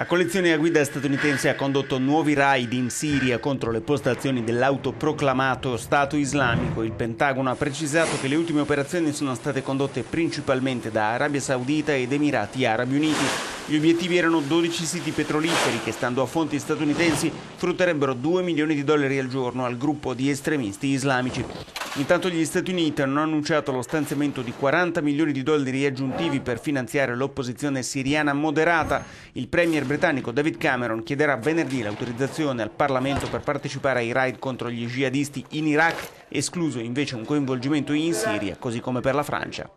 La coalizione a guida statunitense ha condotto nuovi raid in Siria contro le postazioni dell'autoproclamato Stato Islamico. Il Pentagono ha precisato che le ultime operazioni sono state condotte principalmente da Arabia Saudita ed Emirati Arabi Uniti. Gli obiettivi erano 12 siti petroliferi che, stando a fonti statunitensi, frutterebbero $2 milioni al giorno al gruppo di estremisti islamici. Intanto gli Stati Uniti hanno annunciato lo stanziamento di $40 milioni aggiuntivi per finanziare l'opposizione siriana moderata. Il premier britannico David Cameron chiederà venerdì l'autorizzazione al Parlamento per partecipare ai raid contro gli jihadisti in Iraq, escluso invece un coinvolgimento in Siria, così come per la Francia.